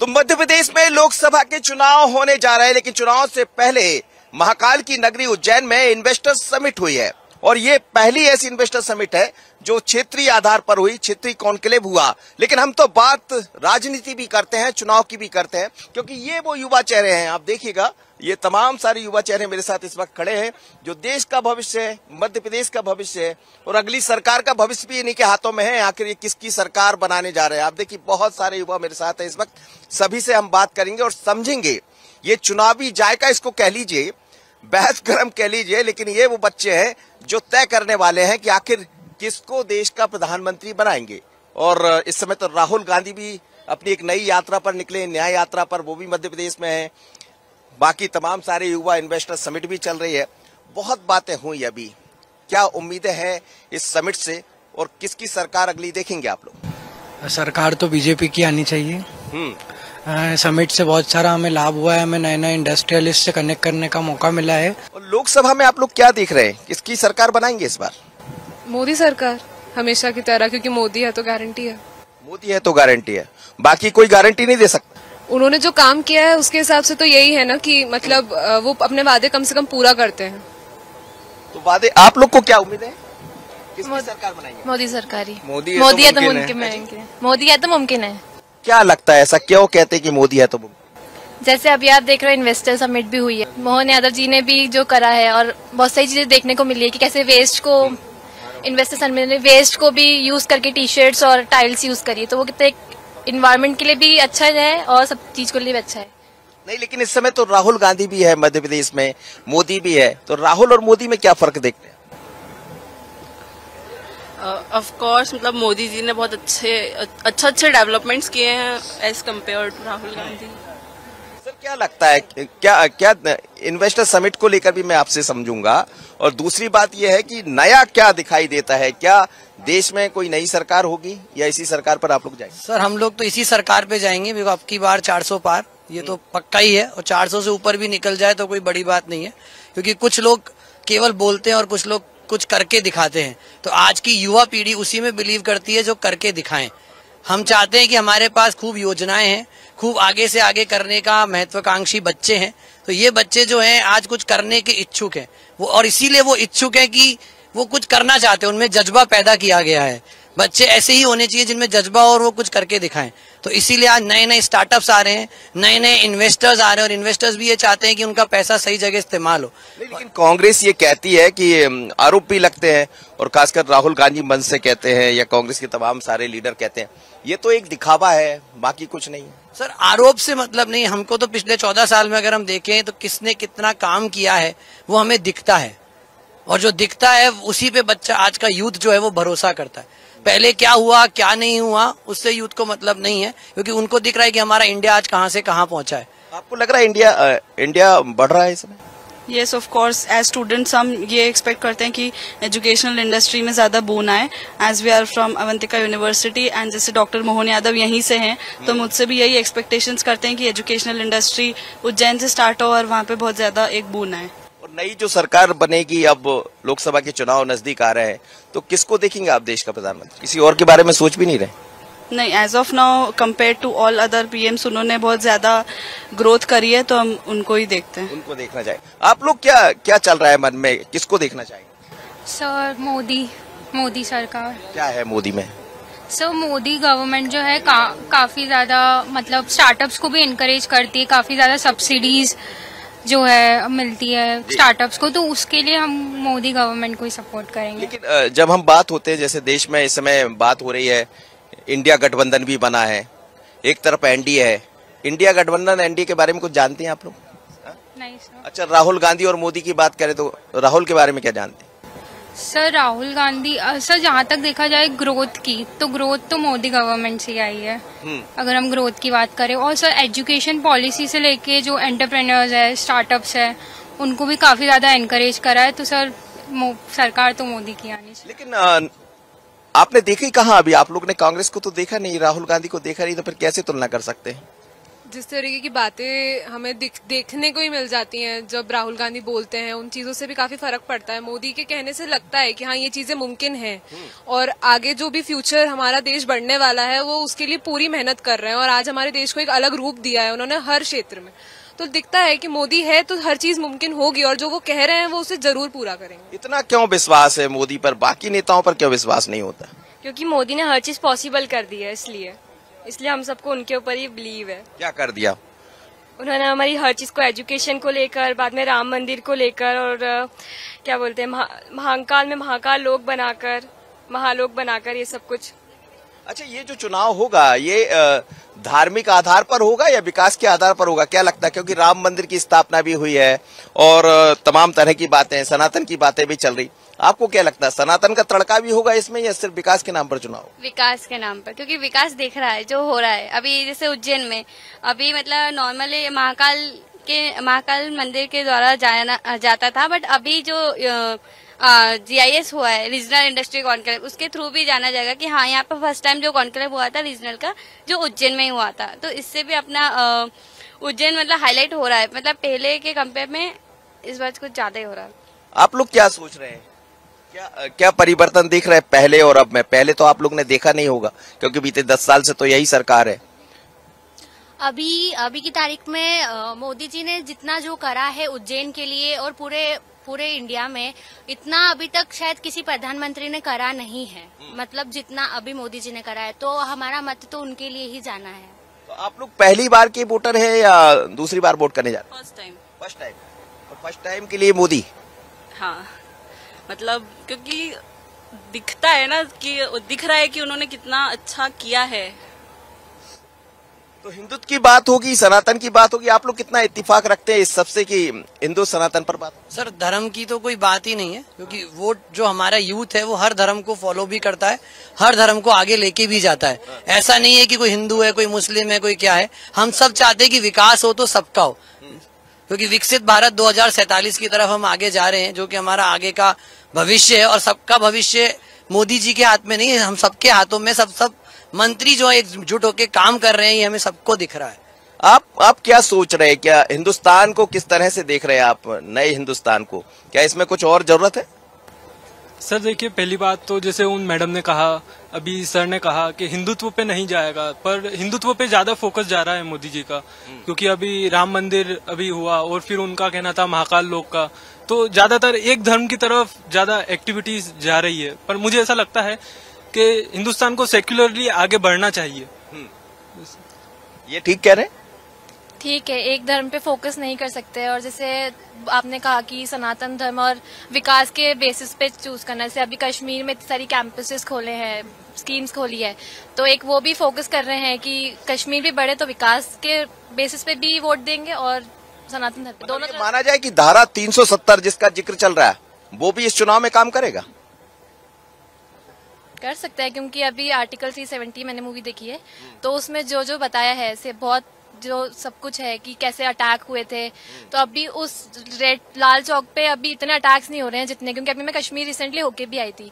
तो मध्य प्रदेश में लोकसभा के चुनाव होने जा रहे हैं, लेकिन चुनाव से पहले महाकाल की नगरी उज्जैन में इन्वेस्टर्स समिट हुई है और ये पहली ऐसी इन्वेस्टर समिट है जो क्षेत्रीय आधार पर हुई, क्षेत्रीय कॉन्क्लेव हुआ। लेकिन हम तो बात राजनीति भी करते हैं, चुनाव की भी करते हैं, क्योंकि ये वो युवा चेहरे हैं। आप देखिएगा, ये तमाम सारे युवा चेहरे मेरे साथ इस वक्त खड़े हैं जो देश का भविष्य है, मध्य प्रदेश का भविष्य है और अगली सरकार का भविष्य भी इन्हीं के हाथों में है। आखिर ये किसकी सरकार बनाने जा रहे हैं। आप देखिए, बहुत सारे युवा मेरे साथ हैं इस वक्त। सभी से हम बात करेंगे और समझेंगे ये चुनावी जायका, इसको कह लीजिए बहस गर्म कह लीजिए, लेकिन ये वो बच्चे हैं जो तय करने वाले हैं कि आखिर किसको देश का प्रधानमंत्री बनाएंगे। और इस समय तो राहुल गांधी भी अपनी एक नई यात्रा पर निकले, न्याय यात्रा पर, वो भी मध्य प्रदेश में है। बाकी तमाम सारे युवा इन्वेस्टर समिट भी चल रही है। बहुत बातें हुई अभी, क्या उम्मीदें हैं इस समिट से और किसकी सरकार अगली देखेंगे आप लोग? सरकार तो बीजेपी की आनी चाहिए। समिट से बहुत सारा हमें लाभ हुआ है, हमें नए नए इंडस्ट्रियलिस्ट से कनेक्ट करने का मौका मिला है। और लोकसभा में आप लोग क्या देख रहे हैं, किसकी सरकार बनाएंगे इस बार? मोदी सरकार, हमेशा की तरह, क्योंकि मोदी है तो गारंटी है। मोदी है तो गारंटी है, बाकी कोई गारंटी नहीं दे सकता। उन्होंने जो काम किया है उसके हिसाब से तो यही है ना कि मतलब वो अपने वादे कम से कम पूरा करते हैं। तो वादे आप लोग को क्या उम्मीद है, किसकी सरकार बनाएंगे? मोदी सरकार ही। मोदी है तो मुमकिन, मोदी है तो मुमकिन है। क्या लगता है, ऐसा क्यों कहते हैं कि मोदी है तो? जैसे अभी आप देख रहे हो इन्वेस्टर समिट भी हुई है, मोहन यादव जी ने भी जो करा है और बहुत सारी चीजें देखने को मिली है कि कैसे वेस्ट को, इन्वेस्टर समिट ने वेस्ट को भी यूज करके टी शर्ट्स और टाइल्स यूज करी, तो वो कितने इन्वायरमेंट के लिए भी अच्छा है और सब चीज के लिए भी अच्छा है। नहीं, लेकिन इस समय तो राहुल गांधी भी है मध्य प्रदेश में, मोदी भी है, तो राहुल और मोदी में क्या फर्क देखते हैं? ऑफ कोर्स मतलब मोदी जी ने बहुत अच्छे डेवलपमेंट्स किए हैं as compare to Rahul Gandhi. Sir क्या लगता है, क्या इन्वेस्टर समिट को लेकर भी मैं आपसे समझूंगा, और दूसरी बात यह है कि नया क्या दिखाई देता है, क्या देश में कोई नई सरकार होगी या इसी सरकार पर आप लोग जाएंगे? सर हम लोग तो इसी सरकार पे जाएंगे, बिकॉज अब की बार 400 पार ये तो पक्का ही है, और 400 से ऊपर भी निकल जाए तो कोई बड़ी बात नहीं है, क्योंकि कुछ लोग केवल बोलते हैं और कुछ लोग कुछ करके दिखाते हैं। तो आज की युवा पीढ़ी उसी में बिलीव करती है जो करके दिखाएं। हम चाहते हैं कि हमारे पास खूब योजनाएं हैं, खूब आगे से आगे करने का महत्वाकांक्षी बच्चे हैं, तो ये बच्चे जो हैं आज कुछ करने के इच्छुक हैं वो, और इसीलिए वो इच्छुक हैं कि वो कुछ करना चाहते हैं, उनमें जज्बा पैदा किया गया है। बच्चे ऐसे ही होने चाहिए जिनमें जज्बा हो और वो कुछ करके दिखाएं। तो इसीलिए आज नए नए स्टार्टअप्स आ रहे हैं, नए नए इन्वेस्टर्स आ रहे हैं, और इन्वेस्टर्स भी ये चाहते हैं कि उनका पैसा सही जगह इस्तेमाल हो। लेकिन कांग्रेस ये कहती है कि आरोप भी लगते हैं, और खासकर राहुल गांधी मंच से कहते हैं या कांग्रेस के तमाम सारे लीडर कहते हैं ये तो एक दिखावा है, बाकी कुछ नहीं। सर आरोप से मतलब नहीं, हमको तो पिछले 14 साल में अगर हम देखें तो किसने कितना काम किया है वो हमें दिखता है, और जो दिखता है उसी पे बच्चा, आज का यूथ जो है वो भरोसा करता है। पहले क्या हुआ क्या नहीं हुआ उससे यूथ को मतलब नहीं है, क्योंकि उनको दिख रहा है कि हमारा इंडिया आज कहां से कहां पहुंचा है। आपको लग रहा है इंडिया बढ़ रहा है इस समय? Yes of course, as students हम ये एक्सपेक्ट करते हैं कि एजुकेशनल इंडस्ट्री में ज्यादा बून आए, as we are from Avantika university and जैसे डॉक्टर मोहन यादव यहीं से हैं, तो मुझसे भी यही एक्सपेक्टेशंस करते हैं कि एजुकेशनल इंडस्ट्री उज्जैन से स्टार्ट हो और वहां पे बहुत ज्यादा एक बून आए। और नई जो सरकार बनेगी, अब लोकसभा के चुनाव नजदीक आ रहे हैं, तो किसको देखेंगे आप देश का प्रधानमंत्री? किसी और के बारे में सोच भी नहीं रहे? नहीं, as of now compare to all other PMs उन्होंने बहुत ज्यादा ग्रोथ करी है, तो हम उनको ही देखते हैं, उनको देखना चाहिए। आप लोग क्या चल रहा है मन में, किसको देखना चाहिए? सर मोदी सरकार। क्या है मोदी में? सर मोदी गवर्नमेंट जो है काफी ज्यादा मतलब स्टार्टअप्स को भी इनकरेज करती है, काफी ज्यादा सब्सिडीज जो है मिलती है स्टार्टअप्स को, तो उसके लिए हम मोदी गवर्नमेंट को ही सपोर्ट करेंगे। लेकिन जब हम बात होते हैं, जैसे देश में इस समय बात हो रही है, इंडिया गठबंधन भी बना है, एक तरफ एनडीए है, इंडिया गठबंधन एनडीए के बारे में कुछ जानते हैं आप लोग? नहीं सर। अच्छा, राहुल गांधी और मोदी की बात करें तो राहुल के बारे में क्या जानते हैं? सर राहुल गांधी, सर जहाँ तक देखा जाए ग्रोथ की, तो ग्रोथ तो मोदी गवर्नमेंट से आई है अगर हम ग्रोथ की बात करें। और सर एजुकेशन पॉलिसी से लेके जो एंटरप्रेन्योर्स है, स्टार्टअप्स है, उनको भी काफी ज्यादा एनकरेज करा है, तो सर सरकार तो मोदी की आनी चाहिए। लेकिन आपने देखी कहाँ, अभी आप लोग ने कांग्रेस को तो देखा नहीं, राहुल गांधी को देखा नहीं, तो फिर कैसे तुलना कर सकते हैं? जिस तरीके की बातें हमें देखने को ही मिल जाती हैं जब राहुल गांधी बोलते हैं, उन चीज़ों से भी काफ़ी फर्क पड़ता है। मोदी के कहने से लगता है कि हाँ, ये चीज़ें मुमकिन हैं और आगे जो भी फ्यूचर हमारा देश बढ़ने वाला है वो उसके लिए पूरी मेहनत कर रहे हैं, और आज हमारे देश को एक अलग रूप दिया है उन्होंने हर क्षेत्र में। तो दिखता है कि मोदी है तो हर चीज मुमकिन होगी, और जो वो कह रहे हैं वो उसे जरूर पूरा करेंगे। इतना क्यों विश्वास है मोदी पर, बाकी नेताओं पर क्यों विश्वास नहीं होता? क्योंकि मोदी ने हर चीज पॉसिबल कर दी है, इसलिए हम सबको उनके ऊपर ही बिलीव है। क्या कर दिया उन्होंने हमारी हर चीज को, एजुकेशन को लेकर, बाद में राम मंदिर को लेकर, और क्या बोलते हैं महाकाल में महालोक बनाकर ये सब कुछ। अच्छा, ये जो चुनाव होगा ये धार्मिक आधार पर होगा या विकास के आधार पर होगा, क्या लगता है? क्योंकि राम मंदिर की स्थापना भी हुई है और तमाम तरह की बातें, सनातन की बातें भी चल रही। आपको क्या लगता है, सनातन का तड़का भी होगा इसमें या सिर्फ विकास के नाम पर चुनाव? विकास के नाम पर, क्योंकि विकास देख रहा है जो हो रहा है अभी। जैसे उज्जैन में अभी मतलब नॉर्मली महाकाल मंदिर के द्वारा जाता था, बट अभी जो GIS हुआ है, रीजनल इंडस्ट्री कॉन्क्लेव, उसके थ्रू भी जाना जाएगा कि हाँ, यहाँ पर फर्स्ट टाइम जो कॉन्क्लेव हुआ था रीजनल का, जो उज्जैन में ही हुआ था। तो इससे भी अपना उज्जैन मतलब हाईलाइट हो रहा है, मतलब पहले के कंपेयर में इस बार कुछ ज्यादा ही हो रहा है। आप लोग क्या सोच रहे हैं, क्या परिवर्तन दिख रहा है पहले और अब में? पहले तो आप लोग ने देखा नहीं होगा क्योंकि बीते 10 साल से तो यही सरकार है। अभी की तारीख में मोदी जी ने जितना जो करा है उज्जैन के लिए और पूरे इंडिया में, इतना अभी तक शायद किसी प्रधानमंत्री ने करा नहीं है, मतलब जितना अभी मोदी जी ने करा है। तो हमारा मत तो उनके लिए ही जाना है। तो आप लोग पहली बार के वोटर है या दूसरी बार वोट करने जा रहे हैं? First time. और फर्स्ट टाइम के लिए मोदी, हाँ मतलब क्योंकि दिखता है ना कि दिख रहा है कि उन्होंने कितना अच्छा किया है। तो हिंदुत्व की बात होगी, सनातन की बात होगी, आप लोग कितना इत्तिफाक रखते हैं इस सबसे कि हिंदू सनातन पर बात? सर, धर्म की तो कोई बात ही नहीं है, क्योंकि वो जो हमारा यूथ है वो हर धर्म को फॉलो भी करता है, हर धर्म को आगे लेके भी जाता है। ऐसा नहीं है कि कोई हिंदू है, कोई मुस्लिम है, कोई क्या है। हम सब चाहते हैं कि विकास हो तो सबका हो, क्योंकि विकसित भारत 2047 की तरफ हम आगे जा रहे हैं, जो कि हमारा आगे का भविष्य है। और सबका भविष्य मोदी जी के हाथ में नहीं है, हम सबके हाथों में। सब मंत्री जो एकजुट होकर काम कर रहे हैं, ये हमें सबको दिख रहा है। आप क्या सोच रहे हैं, क्या हिंदुस्तान को किस तरह से देख रहे हैं आप, नए हिंदुस्तान को? क्या इसमें कुछ और जरूरत है? सर देखिए, पहली बात तो जैसे उन मैडम ने कहा, अभी सर ने कहा कि हिंदुत्व पे नहीं जाएगा, पर हिंदुत्व पे ज्यादा फोकस जा रहा है मोदी जी का, क्योंकि अभी राम मंदिर अभी हुआ और फिर उनका कहना था महाकाल लोक का। तो ज्यादातर एक धर्म की तरफ ज्यादा एक्टिविटीज जा रही है, पर मुझे ऐसा लगता है कि हिंदुस्तान को सेक्युलरली आगे बढ़ना चाहिए। ये ठीक कह रहे हैं? ठीक है, एक धर्म पे फोकस नहीं कर सकते। और जैसे आपने कहा कि सनातन धर्म और विकास के बेसिस पे चूज करना, जैसे अभी कश्मीर में इतनी सारी कैंपसेस खोले हैं, स्कीम्स खोली है, तो एक वो भी फोकस कर रहे हैं कि कश्मीर भी बढ़े, तो विकास के बेसिस पे भी वोट देंगे और सनातन धर्म, दोनों। माना जाए कि धारा 370 जिसका जिक्र चल रहा है वो भी इस चुनाव में काम करेगा, कर सकता है, क्योंकि अभी आर्टिकल 370 मैंने मूवी देखी है, तो उसमें जो बताया है, ऐसे बहुत जो सब कुछ है कि कैसे अटैक हुए थे। तो अभी उस लाल चौक पे अभी इतने अटैक्स नहीं हो रहे हैं जितने, क्योंकि अभी मैं कश्मीर रिसेंटली होके भी आई थी,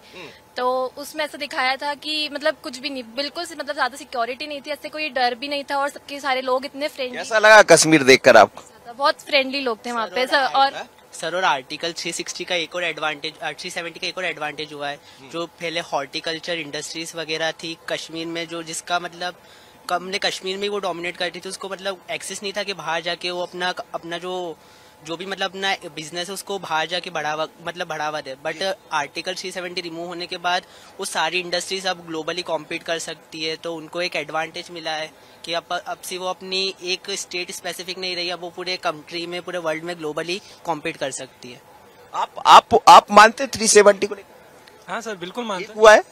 तो उसमें ऐसा दिखाया था कि मतलब कुछ भी नहीं, बिल्कुल मतलब ज्यादा सिक्योरिटी नहीं थी, ऐसे कोई डर भी नहीं था, और सबके सारे लोग इतने फ्रेंडली। ऐसा लगा कश्मीर देखकर आपको? बहुत फ्रेंडली लोग थे वहाँ पे। और सर, और आर्टिकल 360 का एक और एडवांटेज, 370 का एक और एडवांटेज हुआ है, जो पहले हॉर्टिकल्चर इंडस्ट्रीज वगैरह थी कश्मीर में, जो जिसका मतलब कम ने कश्मीर में वो डोमिनेट करती थी, उसको मतलब एक्सेस नहीं था कि बाहर जाके वो अपना जो भी मतलब अपना बिजनेस है उसको बाहर जाके बढ़ावा दे। बट आर्टिकल 370 रिमूव होने के बाद वो सारी इंडस्ट्रीज अब ग्लोबली कॉम्पीट कर सकती है, तो उनको एक एडवांटेज मिला है कि अब से वो अपनी एक स्टेट स्पेसिफिक नहीं रही, अब वो पूरे कंट्री में, पूरे वर्ल्ड में ग्लोबली कॉम्पीट कर सकती है। आप मानते 370 को? हाँ सर, बिल्कुल मानते। हुआ है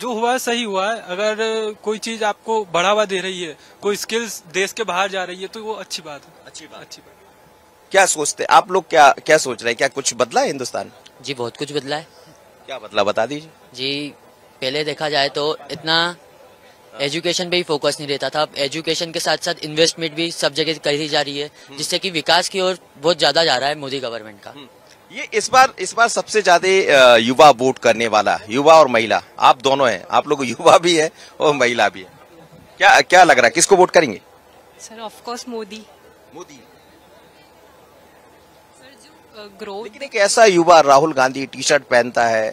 जो हुआ, सही हुआ है। अगर कोई चीज आपको बढ़ावा दे रही है, कोई स्किल्स देश के बाहर जा रही है, तो वो अच्छी बात है। अच्छी बात। क्या सोचते हैं आप लोग, क्या सोच रहे हैं, क्या कुछ बदला है हिंदुस्तान? जी, बहुत कुछ बदला है। क्या बदला, बता दीजिए। जी, पहले देखा जाए तो इतना एजुकेशन पे ही फोकस नहीं रहता था, अब एजुकेशन के साथ साथ इन्वेस्टमेंट भी सब जगह करी जा रही है, जिससे कि विकास की ओर बहुत ज्यादा जा रहा है मोदी गवर्नमेंट का। ये इस बार सबसे ज्यादा युवा वोट करने वाला, युवा और महिला, आप दोनों हैं, आप लोग युवा भी है और महिला भी है। क्या लग रहा है, किसको वोट करेंगे? Sir of course Modi sir जो ग्रोथ। लेकिन एक ऐसा युवा राहुल गांधी टी शर्ट पहनता है,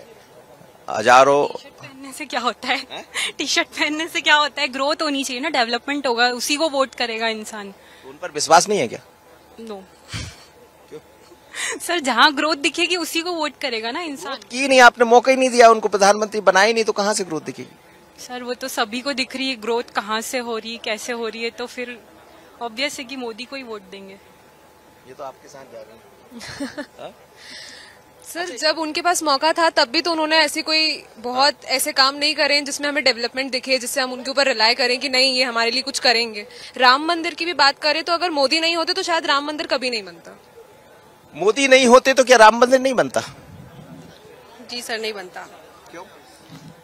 हजारों पहनने से क्या होता है, टी शर्ट पहनने से क्या होता है, ग्रोथ होनी चाहिए ना, डेवलपमेंट होगा, उसी को वोट करेगा इंसान। तो उन पर विश्वास नहीं है क्या? नो सर, जहाँ ग्रोथ दिखेगी उसी को वोट करेगा ना इंसान। की नहीं, आपने मौका ही नहीं दिया उनको, प्रधानमंत्री बनाई नहीं तो कहाँ से ग्रोथ दिखेगी सर? वो तो सभी को दिख रही है ग्रोथ, कहाँ से हो रही है, कैसे हो रही है, तो फिर ऑब्वियस है कि मोदी को ही वोट देंगे। ये तो आपके साथ जा रहे हैं सर। जब उनके पास मौका था तब भी तो उन्होंने ऐसी कोई बहुत ऐसे काम नहीं करे जिसमें हमें डेवलपमेंट दिखे, जिससे हम उनके ऊपर रिलाय करें कि नहीं ये हमारे लिए कुछ करेंगे। राम मंदिर की भी बात करें तो अगर मोदी नहीं होते तो शायद राम मंदिर कभी नहीं बनता। मोदी नहीं होते तो क्या राम मंदिर नहीं बनता? जी सर नहीं बनता। क्यों?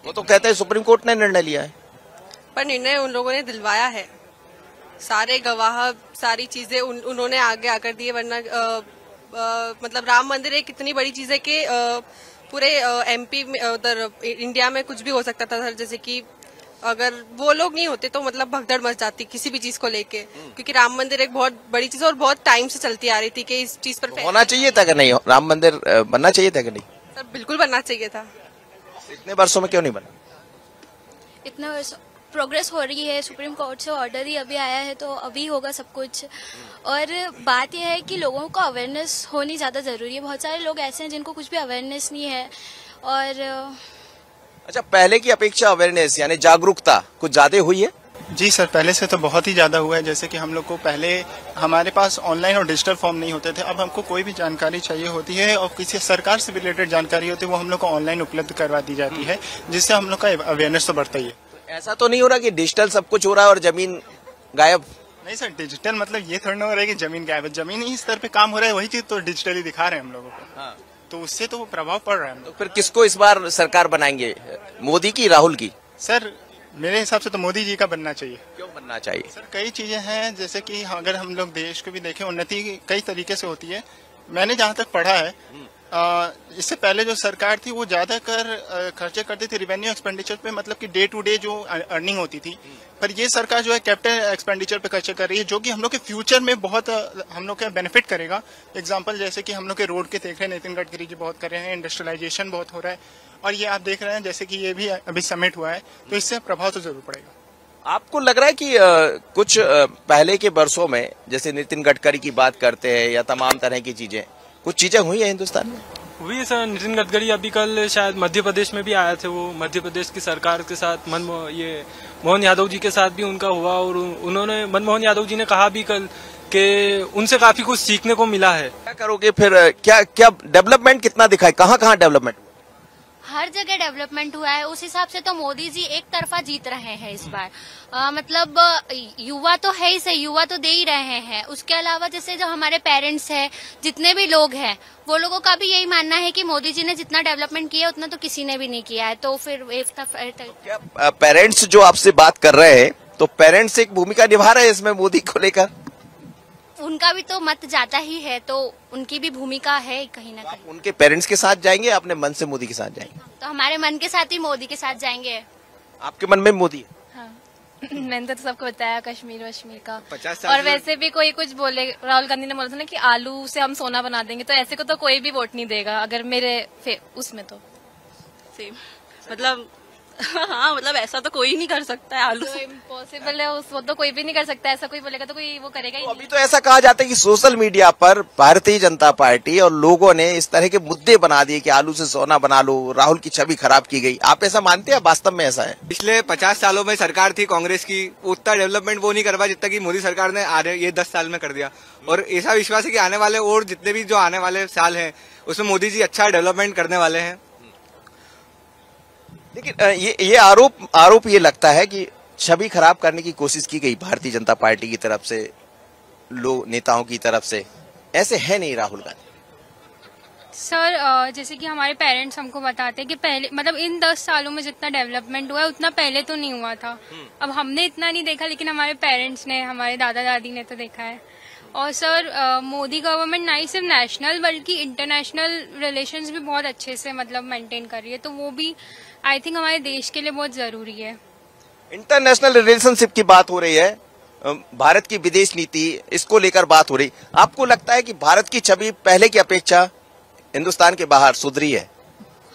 वो तो कहते हैं सुप्रीम कोर्ट ने निर्णय लिया है, पर निर्णय उन लोगों ने दिलवाया है, सारे गवाह सारी चीजें उन्होंने आगे आकर दिए, वरना मतलब राम मंदिर एक इतनी बड़ी चीज है कि पूरे एमपी में उधर इंडिया में कुछ भी हो सकता था सर। जैसे कि अगर वो लोग नहीं होते तो मतलब भगदड़ मच जाती किसी भी चीज को लेके, क्योंकि राम मंदिर एक बहुत बड़ी चीज है और बहुत टाइम से चलती आ रही थी कि इस चीज पर होना चाहिए था कि नहीं, राम मंदिर बनना चाहिए था कि नहीं? सर बिल्कुल बनना चाहिए था। इतने वर्षों में क्यों नहीं बना? इतने वर्षों प्रोग्रेस हो रही है, सुप्रीम कोर्ट से ऑर्डर ही अभी आया है तो अभी होगा सब कुछ। और बात यह है कि लोगों को अवेयरनेस होनी ज़्यादा ज़रूरी है, बहुत सारे लोग ऐसे हैं जिनको कुछ भी अवेयरनेस नहीं है। और अच्छा, पहले की अपेक्षा अवेयरनेस यानी जागरूकता कुछ ज़्यादा हुई है? जी सर, पहले से तो बहुत ही ज़्यादा हुआ है। जैसे कि हम लोग को पहले हमारे पास ऑनलाइन और डिजिटल फॉर्म नहीं होते थे, अब हमको कोई भी जानकारी चाहिए होती है और किसी सरकार से रिलेटेड जानकारी होती है वो हम लोग को ऑनलाइन उपलब्ध करवा दी जाती है, जिससे हम लोग का अवेयरनेस तो बढ़ता ही है। ऐसा तो नहीं हो रहा कि डिजिटल सब कुछ हो रहा है और जमीन गायब? नहीं सर, डिजिटल मतलब ये थोड़ा ना हो रहा है कि जमीन गायब है, जमीन ही स्तर पे काम हो रहा है, वही चीज तो डिजिटली दिखा रहे हैं हम लोगों को। हाँ। तो उससे तो वो प्रभाव पड़ रहा है। तो फिर किसको इस बार सरकार बनाएंगे, मोदी की राहुल की? सर मेरे हिसाब से तो मोदी जी का बनना चाहिए। क्यों बनना चाहिए? सर कई चीजें हैं, जैसे कि अगर हम लोग देश को भी देखें, उन्नति कई तरीके से होती है। मैंने जहाँ तक पढ़ा है इससे पहले जो सरकार थी वो ज्यादा कर खर्चे करती थी रेवेन्यू एक्सपेंडिचर पे, मतलब कि डे टू डे जो अर्निंग होती थी, पर ये सरकार जो है कैपिटल एक्सपेंडिचर पे खर्चे कर रही है, जो कि हम लोग के फ्यूचर में बहुत हम लोग का बेनिफिट करेगा। एग्जांपल जैसे कि हम लोग के रोड के देख रहे हैं, नितिन गडकरी जी बहुत कर रहे हैं, इंडस्ट्रियलाइजेशन बहुत हो रहा है, और ये आप देख रहे हैं जैसे कि ये भी अभी समिट हुआ है, तो इससे प्रभाव तो जरूर पड़ेगा। आपको लग रहा है कि कुछ पहले के वर्षों में जैसे नितिन गडकरी की बात करते हैं या तमाम तरह की चीजें, कुछ चीजें हुई है हिंदुस्तान में? हुई है सर। नितिन गडकरी अभी कल शायद मध्य प्रदेश में भी आए थे, वो मध्य प्रदेश की सरकार के साथ मोहन यादव जी के साथ भी उनका हुआ, और उन्होंने मनमोहन यादव जी ने कहा भी कल कि उनसे काफी कुछ सीखने को मिला है। क्या करोगे फिर, क्या क्या डेवलपमेंट कितना दिखाई, कहाँ कहाँ डेवलपमेंट? हर जगह डेवलपमेंट हुआ है, उस हिसाब से तो मोदी जी एक तरफा जीत रहे हैं इस बार। मतलब युवा तो है ही, सही युवा तो दे ही रहे हैं, उसके अलावा जैसे जो हमारे पेरेंट्स हैं, जितने भी लोग हैं, वो लोगों का भी यही मानना है कि मोदी जी ने जितना डेवलपमेंट किया उतना तो किसी ने भी नहीं किया है। तो फिर तो पेरेंट्स जो आपसे बात कर रहे हैं, तो पेरेंट्स एक भूमिका निभा रहे हैं इसमें मोदी को लेकर? उनका भी तो मत जाता ही है, तो उनकी भी भूमिका है कहीं ना कहीं। उनके पेरेंट्स के साथ जाएंगे, अपने मन से मोदी के साथ जाएंगे? तो हमारे मन के साथ ही मोदी के साथ जाएंगे। आपके मन में मोदी? हाँ। मैंने तो सबको बताया कश्मीर वश्मीर का, और वैसे भी कोई कुछ बोले, राहुल गांधी ने बोला था ना कि आलू से हम सोना बना देंगे, तो ऐसे को तो कोई भी वोट नहीं देगा अगर मेरे उसमें तो सेम मतलब हाँ मतलब ऐसा तो कोई नहीं कर सकता है, आलू तो इम्पॉसिबल है, उसको तो कोई भी नहीं कर सकता, ऐसा कोई बोलेगा तो कोई वो करेगा ही। तो अभी तो ऐसा कहा जाता है कि सोशल मीडिया पर भारतीय जनता पार्टी और लोगों ने इस तरह के मुद्दे बना दिए कि आलू से सोना बना लो, राहुल की छवि खराब की गई। आप ऐसा मानते हैं, वास्तव में ऐसा है? पिछले 50 सालों में सरकार थी कांग्रेस की, उतना डेवलपमेंट वो नहीं करवा जितना की मोदी सरकार ने ये 10 साल में कर दिया, और ऐसा विश्वास है की आने वाले और जितने भी जो आने वाले साल है उसमें मोदी जी अच्छा डेवलपमेंट करने वाले हैं। लेकिन ये आरोप ये लगता है कि छवि खराब करने की कोशिश की गई भारतीय जनता पार्टी की तरफ से, लोग नेताओं की तरफ से, ऐसे है नहीं राहुल गांधी? सर जैसे कि हमारे पेरेंट्स हमको बताते हैं कि पहले मतलब इन 10 सालों में जितना डेवलपमेंट हुआ है उतना पहले तो नहीं हुआ था। अब हमने इतना नहीं देखा, लेकिन हमारे पेरेंट्स ने, हमारे दादा दादी ने तो देखा है। और सर मोदी गवर्नमेंट ना ही सिर्फ नेशनल बल्कि इंटरनेशनल रिलेशंस भी बहुत अच्छे से मतलब मेंटेन कर रही है, तो वो भी आई थिंक हमारे देश के लिए बहुत जरूरी है। इंटरनेशनल रिलेशनशिप की बात हो रही है, भारत की विदेश नीति, इसको लेकर बात हो रही, आपको लगता है कि भारत की छवि पहले की अपेक्षा हिंदुस्तान के बाहर सुधरी है?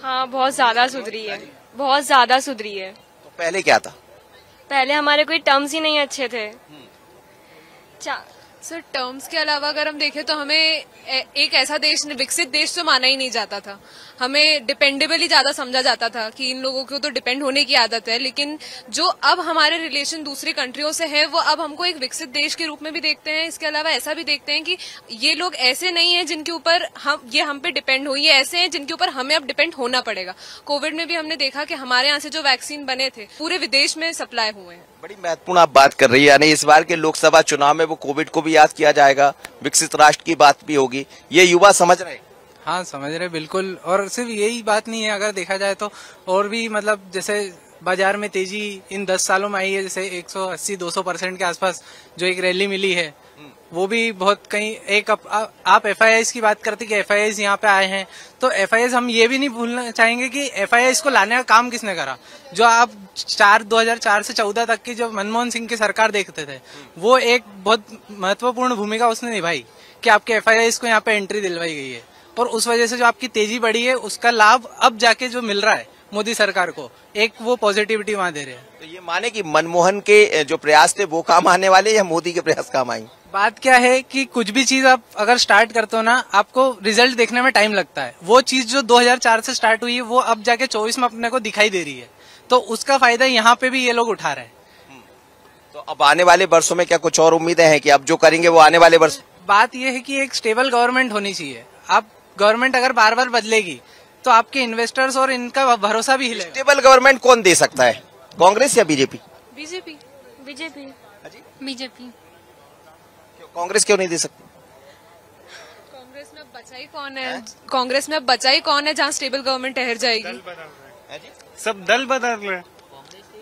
हाँ, बहुत ज्यादा सुधरी है, बहुत ज्यादा सुधरी है। तो पहले क्या था? पहले हमारे कोई टर्म्स ही नहीं अच्छे थे। सर, टर्म्स के अलावा अगर हम देखें तो हमें एक ऐसा देश, विकसित देश तो माना ही नहीं जाता था। हमें डिपेंडेबल ही ज्यादा समझा जाता था कि इन लोगों को तो डिपेंड होने की आदत है, लेकिन जो अब हमारे रिलेशन दूसरी कंट्रियों से है वो अब हमको एक विकसित देश के रूप में भी देखते हैं। इसके अलावा ऐसा भी देखते हैं कि ये लोग ऐसे नहीं है जिनके ऊपर हम, ये हम पे डिपेंड हो, ये ऐसे है जिनके ऊपर हमें अब डिपेंड होना पड़ेगा। कोविड में भी हमने देखा कि हमारे यहाँ से जो वैक्सीन बने थे पूरे विदेश में सप्लाई हुए हैं। बड़ी महत्वपूर्ण आप बात कर रही है, यानी इस बार के लोकसभा चुनाव में वो कोविड को भी याद किया जाएगा, विकसित राष्ट्र की बात भी होगी, ये युवा समझ रहे हैं। हाँ, समझ रहे बिल्कुल। और सिर्फ यही बात नहीं है, अगर देखा जाए तो और भी, मतलब जैसे बाजार में तेजी इन 10 सालों में आई है, जैसे 180-200% के आसपास जो एक रैली मिली है वो भी बहुत कहीं एक। आप FIIs की बात करते कि FIIs यहाँ पे आए हैं, तो FIIs हम ये भी नहीं भूलना चाहेंगे कि FIIs को लाने का काम किसने करा। जो आप 2004 से 2014 तक की जो मनमोहन सिंह की सरकार देखते थे, वो एक बहुत महत्वपूर्ण भूमिका उसने निभाई कि आपके FIIs को यहाँ पे एंट्री दिलवाई गई है, और उस वजह से जो आपकी तेजी बढ़ी है उसका लाभ अब जाके जो मिल रहा है मोदी सरकार को, एक वो पॉजिटिविटी वहाँ दे रहे हैं। तो ये माने कि मनमोहन के जो प्रयास थे वो काम आने वाले या मोदी के प्रयास काम आएंगे? बात क्या है कि कुछ भी चीज आप अगर स्टार्ट करते हो ना, आपको रिजल्ट देखने में टाइम लगता है। वो चीज जो 2004 से स्टार्ट हुई है वो अब जाके 24 में अपने को दिखाई दे रही है, तो उसका फायदा यहाँ पे भी ये लोग उठा रहे हैं। तो अब आने वाले वर्षों में क्या कुछ और उम्मीदें हैं कि अब जो करेंगे वो आने वाले वर्ष? बात यह है कि एक स्टेबल गवर्नमेंट होनी चाहिए। आप गवर्नमेंट अगर बार बार बदलेगी तो आपके इन्वेस्टर्स और इनका भरोसा भी हिलेगा। स्टेबल गवर्नमेंट कौन दे सकता है, कांग्रेस या BJP? BJP, BJP, BJP. Congress क्यों नहीं दे सकती? कांग्रेस में बचा ही कौन है? कांग्रेस में बचा ही कौन है जहाँ स्टेबल गवर्नमेंट ठहर जाएगी? सब दल बदल रहे हैं,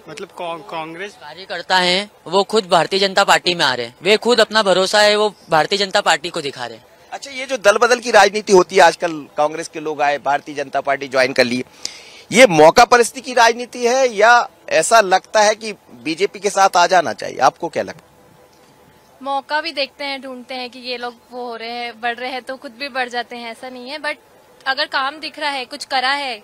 मतलब कांग्रेस कार्यकर्ता हैं वो खुद भारतीय जनता पार्टी में आ रहे हैं, वे खुद अपना भरोसा है वो भारतीय जनता पार्टी को दिखा रहे हैं। अच्छा, ये जो दल बदल की राजनीति होती है, आजकल कांग्रेस के लोग आए, भारतीय जनता पार्टी ज्वाइन कर ली, ये मौका परिस्थिति की राजनीति है या ऐसा लगता है कि बीजेपी के साथ आ जाना चाहिए? आपको क्या लगता है? मौका भी देखते हैं, ढूंढते हैं कि ये लोग वो हो रहे हैं, बढ़ रहे हैं तो खुद भी बढ़ जाते हैं, ऐसा नहीं है। बट अगर काम दिख रहा है, कुछ करा है,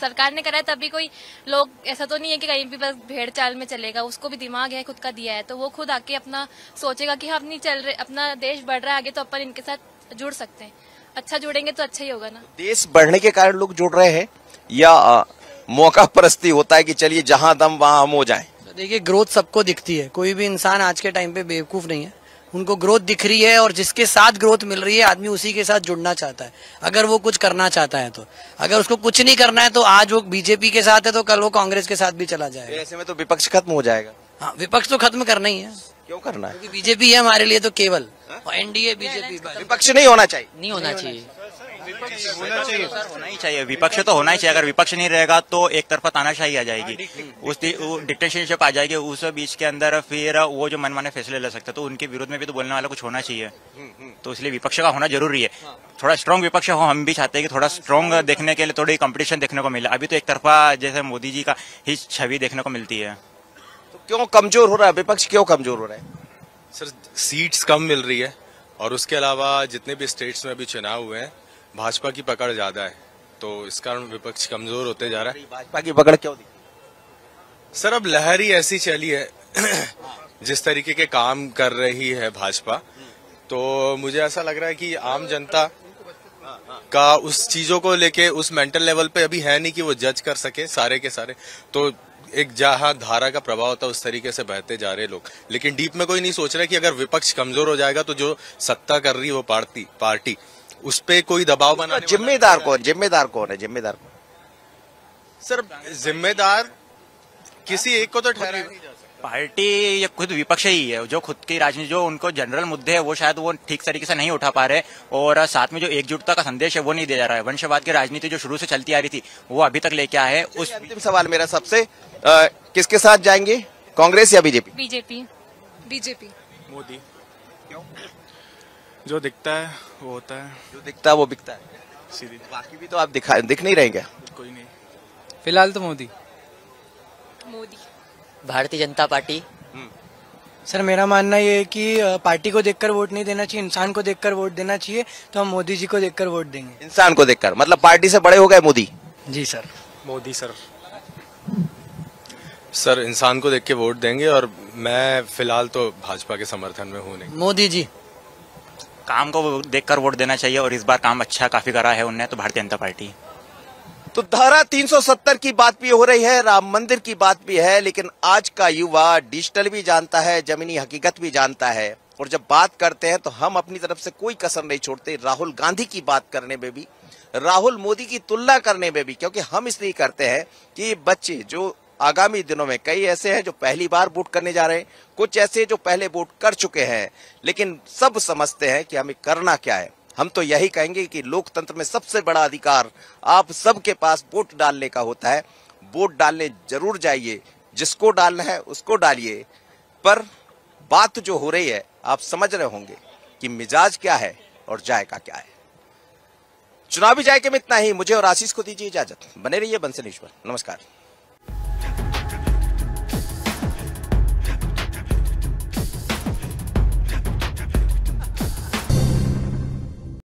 सरकार ने करा है, तभी कोई लोग, ऐसा तो नहीं है कि कहीं भी बस भेड़ चाल में चलेगा। उसको भी दिमाग है, खुद का दिया है, तो वो खुद आके अपना सोचेगा कि हम नहीं चल रहे, अपना देश बढ़ रहा है आगे, तो अपन इनके साथ जुड़ सकते हैं। अच्छा जुड़ेंगे तो अच्छा ही होगा ना। देश बढ़ने के कारण लोग जुड़ रहे हैं या मौका परस्ती होता है कि चलिए जहाँ दम वहाँ हम हो जाए? देखिए, ग्रोथ सबको दिखती है, कोई भी इंसान आज के टाइम पे बेवकूफ नहीं है, उनको ग्रोथ दिख रही है, और जिसके साथ ग्रोथ मिल रही है आदमी उसी के साथ जुड़ना चाहता है अगर वो कुछ करना चाहता है तो। अगर उसको कुछ नहीं करना है तो आज वो बीजेपी के साथ है तो कल वो कांग्रेस के साथ भी चला जाएगा। ऐसे में तो विपक्ष खत्म हो जाएगा। हाँ, विपक्ष तो खत्म करना ही है। क्यों करना है? क्योंकि बीजेपी है हमारे लिए तो केवल, और एनडीए बीजेपी, विपक्ष नहीं होना चाहिए। नहीं होना चाहिए, होना ही चाहिए, विपक्ष तो होना ही चाहिए। अगर विपक्ष नहीं रहेगा तो एक तरफा तानाशाही आ जाएगी, उस डिक्टेटरशिप आ जाएगी, उस बीच के अंदर फिर वो जो मनमाने फैसले ले सकते, तो उनके विरोध में भी तो बोलने वाला कुछ होना चाहिए। तो इसलिए विपक्ष का होना जरूरी है, थोड़ा स्ट्रांग विपक्ष हो। हम भी चाहते हैं कि थोड़ा स्ट्रांग देखने के लिए थोड़ी कॉम्पिटिशन देखने को मिले। अभी तो एक तरफा जैसे मोदी जी का ही छवि देखने को मिलती है। तो क्यों कमजोर हो रहा है विपक्ष, क्यों कमजोर हो रहा है? सर, सीट्स कम मिल रही है, और उसके अलावा जितने भी स्टेट्स में अभी चुनाव हुए हैं भाजपा की पकड़ ज्यादा है, तो इस कारण विपक्ष कमजोर होते जा रहा है। भाजपा की पकड़ क्यों दिखती? सर, अब लहर ही ऐसी चली है जिस तरीके के काम कर रही है भाजपा, तो मुझे ऐसा लग रहा है कि आम जनता का उस चीजों को लेके उस मेंटल लेवल पे अभी है नहीं कि वो जज कर सके सारे के सारे। तो एक जहां धारा का प्रभाव होता है उस तरीके से बहते जा रहे लोग, लेकिन डीप में कोई नहीं सोच रहा कि अगर विपक्ष कमजोर हो जाएगा तो जो सत्ता कर रही है वो पार्टी उस पे कोई दबाव बना। जिम्मेदार कौन है? सर, जिम्मेदार किसी एक को तो ठहराया नहीं जा सकता। पार्टी या खुद विपक्ष ही है जो खुद की राजनीति, जो उनको जनरल मुद्दे है वो शायद वो ठीक तरीके से नहीं उठा पा रहे, और साथ में जो एकजुटता का संदेश है वो नहीं दे जा रहा है। वंशवाद की राजनीति जो शुरू से चलती आ रही थी वो अभी तक लेके आए। उस अंतिम सवाल मेरा सबसे, किसके साथ जाएंगे, कांग्रेस या बीजेपी? BJP, BJP. मोदी क्यों? जो दिखता है वो होता है, जो दिखता है वो बिकता है, सीधी। बाकी भी तो आप दिख नहीं रहे क्या? कोई नहीं, फिलहाल तो मोदी, मोदी, भारतीय जनता पार्टी, सर मेरा मानना ये है कि पार्टी को देखकर वोट नहीं देना चाहिए, इंसान को देखकर वोट देना चाहिए। तो हम मोदी जी को देखकर वोट देंगे। इंसान को देखकर मतलब पार्टी से बड़े हो गए मोदी जी? सर मोदी सर इंसान को देख के वोट देंगे और मैं फिलहाल तो भाजपा के समर्थन में हूँ। नहीं मोदी जी काम को देखकर वोट देना चाहिए और इस बार काम अच्छा काफी करा है उनने, तो भारतीय जनता पार्टी। तो धारा 370 की बात भी हो रही है, राम मंदिर की बात भी है, लेकिन आज का युवा डिजिटल भी जानता है, जमीनी हकीकत भी जानता है। और जब बात करते हैं तो हम अपनी तरफ से कोई कसर नहीं छोड़ते, राहुल गांधी की बात करने में भी, राहुल मोदी की तुलना करने में भी, क्योंकि हम इसलिए करते हैं कि बच्चे जो आगामी दिनों में, कई ऐसे हैं जो पहली बार वोट करने जा रहे हैं, कुछ ऐसे जो पहले वोट कर चुके हैं, लेकिन सब समझते हैं कि हमें करना क्या है। हम तो यही कहेंगे कि लोकतंत्र में सबसे बड़ा अधिकार आप सबके पास वोट डालने का होता है। वोट डालने जरूर जाइए, जिसको डालना है उसको डालिए। पर बात जो हो रही है आप समझ रहे होंगे कि मिजाज क्या है और जायका क्या है। चुनावी जायके में इतना ही। मुझे और आशीष को दीजिए इजाजत। बने रहिए बंसल न्यूज़ पर। नमस्कार।